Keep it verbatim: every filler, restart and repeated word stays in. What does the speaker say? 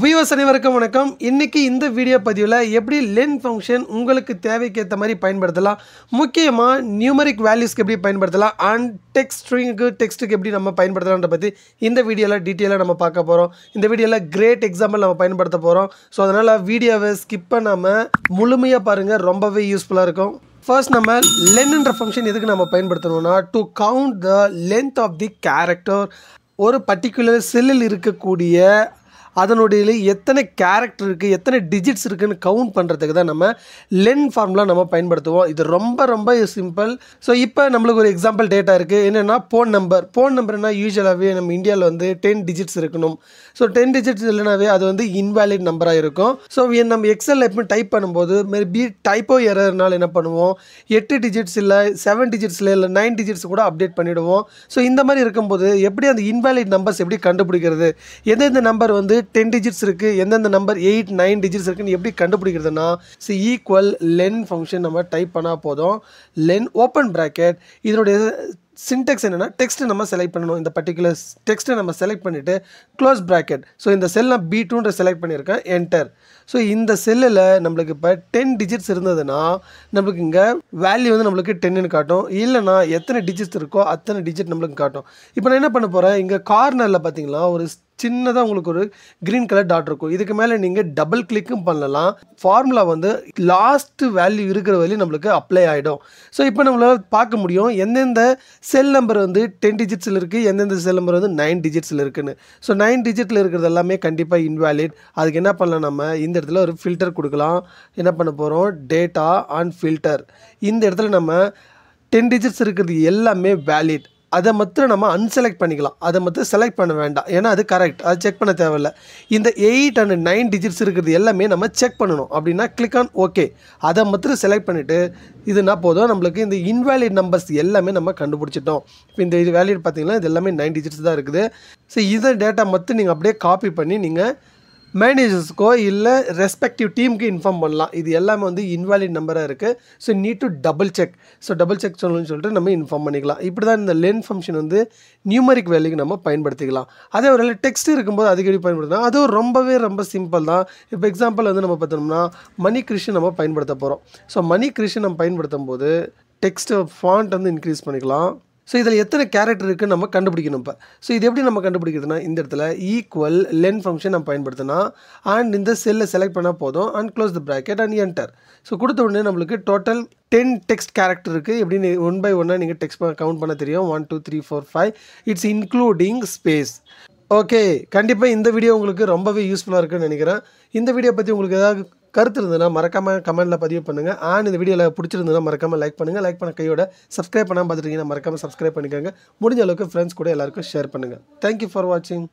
Viewers அனைவருக்கும் வணக்கம். இன்னைக்கு இந்த வீடியோ பதிவுல எப்படி len function உங்களுக்கு தேவைக்கேத்த மாதிரி பயன்படுத்தலாம், முக்கியமா numeric values க்கு எப்படி பயன்படுத்தலாம் and text string க்கு text க்கு எப்படி நம்ம பயன்படுத்தலாம்ன்ற பத்தி இந்த வீடியோல டீடைலா நம்ம பார்க்க போறோம். இந்த வீடியோல great example நம்ம பயன்படுத்த போறோம். சோ அதனால வீடியோவை ஸ்கிப் பண்ணாம முழுமையா பாருங்க, ரொம்பவே யூஸ்புல்லா இருக்கும். First, we have len function to count the length of the character. ஒரு particular cell ல இருக்கக்கூடிய அதனோடயில எத்தனை character இருக்கு, எத்தனை digits இருக்குன்னு கவுண்ட் பண்றதுக்கு தான் நம்ம len formula நம்ம பயன்படுத்துவோம். இது ரொம்ப ரொம்ப சிம்பிள். சோ இப்போ நமக்கு ஒரு எக்ஸாம்பிள் டேட்டா இருக்கு. என்னன்னா phone number. Phone numberனா யூசுவலாவே நம்ம இந்தியால வந்து ten digits இருக்கணும். சோ ten digits இல்லனாவே அது வந்து invalid number ஆ இருக்கும். சோ நம்ம எக்ஸல்ல எப்ப டைப் பண்ணும்போது மேபி டைப்போ எரர்னால என்ன பண்ணுவோம், eight digits இல்ல seven digits இல்ல nine digits கூட அப்டேட் பண்ணிடுவோம். சோ இந்த மாதிரி இருக்கும்போது எப்படி அந்த invalid numbers எப்படி கண்டுபிடிக்கிறது, எந்த எந்த நம்பர் வந்து ten digits இருக்கு, எந்தெந்த நம்பர் eight nine digits இருக்குன்னு எப்படி கண்டுபிடிக்கிறதுனா see equal len function நம்ம டைப் பண்ணா போதும். len open bracket இதனுடைய syntax என்னன்னா text நம்ம செலக்ட் பண்ணனும். இந்த particular text நம்ம செலக்ட் பண்ணிட்டு close bracket. சோ இந்த செல் நான் B two ன்ற செலக்ட் பண்ணிருக்கேன், enter. சோ இந்த செல்ல நமக்கு இப்ப ten digits இருந்ததுனா நமக்கு இங்க value வந்து நமக்கு ten ன்னு காட்டும். இல்லனா எத்தனை digits இருக்கோ அத்தனை digit நமக்கு காட்டும். இப்போ நான் என்ன பண்ண போறேன், இங்க cornerல பாத்தீங்களா ஒரு சின்னதா உங்களுக்கு ஒரு green color dot இருக்கும். இதுக்கு மேல நீங்க double click பண்ணலாம். formula வந்து last value இருக்கிற வரையில நமக்கு apply ஆயிடும். சோ இப்போ நம்மளால பார்க்க முடியும் என்னென்ன செல் நம்பர் வந்து ten digits ல இருக்கு, என்னென்ன செல் நம்பர் வந்து nine digits ல இருக்குன்னு. சோ nine digit ல இருக்குறது எல்லாமே கண்டிப்பா invalid. அதுக்கு என்ன பண்ணலாம், நம்ம இந்த இடத்துல ஒரு filter கொடுக்கலாம். என்ன பண்ண போறோம், data and filter. இந்த இடத்துல நம்ம ten digits இருக்குறது எல்லாமே valid. அதை மட்டும் நம்ம அன்செலக்ட் பண்ணிக்கலாம், அதை மட்டும் செலக்ட் பண்ண வேண்டாம், ஏன்னா அது கரெக்ட், அது செக் பண்ண தேவையில்லை. இந்த எயிட் அண்ட் நைன் டிஜிட்ஸ் இருக்கிறது எல்லாமே நம்ம செக் பண்ணணும். அப்படின்னா கிளிக் ஆன் ஓகே, அதை மட்டும் செலக்ட் பண்ணிவிட்டு இதுனா போதும், நம்மளுக்கு இந்த இன்வேலிட் நம்பர்ஸ் எல்லாமே நம்ம கண்டுபிடிச்சிட்டோம். இப்போ இந்த இது வேலிட் பார்த்தீங்கன்னா இது எல்லாமே நைன் டிஜிட்ஸ் தான் இருக்குது. ஸோ இதை டேட்டா மட்டும் நீங்கள் அப்படியே காப்பி பண்ணி நீங்கள் மேனேஜர்ஸ்க்கோ இல்லை ரெஸ்பெக்டிவ் டீமுக்கு இன்ஃபார்ம் பண்ணலாம், இது எல்லாமே வந்து இன்வாலிட் நம்பராக இருக்குது, so need to double check. So double check சொல்லணும்னு சொல்லிட்டு நம்ம இன்ஃபார்ம் பண்ணிக்கலாம். இப்படி தான் இந்த len ஃபங்க்ஷன் வந்து நியூமரிக் வேல்யூக்கு நம்ம பயன்படுத்திக்கலாம். அதே ஒரு டெக்ஸ்ட் இருக்கும்போது அதுக்கு எப்படி பயன்படுத்தலாம், அதுவும் ரொம்பவே ரொம்ப சிம்பிள் தான். இப்போ எக்ஸாம்பிள் வந்து நம்ம பார்த்தோம்னா மணி கிருஷ்ணன் நம்ம பயன்படுத்த போகிறோம். ஸோ மணி கிருஷ்ணன் நம்ம பயன்படுத்தும் போது டெக்ஸ்ட் ஃபாண்ட் வந்து இன்க்ரீஸ் பண்ணிக்கலாம். ஸோ இதில் எத்தனை கேரக்டர் இருக்குன்னு நம்ம கண்டுபிடிக்கணும். இப்போ ஸோ இது எப்படி நம்ம கண்டுபிடிக்கிறதுனா இந்த இடத்துல ஈக்குவல் len ஃபங்க்ஷன் நம்ம பயன்படுத்தினா அண்ட் இந்த செல்லை செலக்ட் பண்ணால் போதும் and close the bracket and enter. So கொடுத்த உடனே நம்மளுக்கு டோட்டல் டென் டெக்ஸ்ட் கேரக்டர் இருக்குது. எப்படின்னு ஒன் பை ஒன்னாக நீங்கள் டெக்ஸ்ட் கவுண்ட் பண்ண தெரியும், one two three four five it's including space. Okay, கண்டிப்பாக இந்த வீடியோ உங்களுக்கு ரொம்பவே யூஸ்ஃபுல்லாக இருக்குன்னு நினைக்கிறேன். இந்த வீடியோ பற்றி உங்களுக்கு ஏதாவது கருத்து இருந்ததுன்னா மறக்காமல் கமெண்ட்டில் பதிவு பண்ணுங்கள். ஆன் இந்த வீடியோவில் பிடிச்சிருந்ததுன்னா மறக்காமல் லைக் பண்ணுங்கள். லைக் பண்ண கையோட சப்ஸ்கிரைப் பண்ணாமல் பார்த்துட்டீங்கன்னா மறக்காமல் சப்ஸ்கிரைப் பண்ணிக்கோங்க. முடிஞ்ச அளவுக்கு ஃப்ரெண்ட்ஸ் கூட எல்லாருக்கும் ஷேர் பண்ணுங்கள். தேங்க்யூ ஃபார் வாட்சிங்.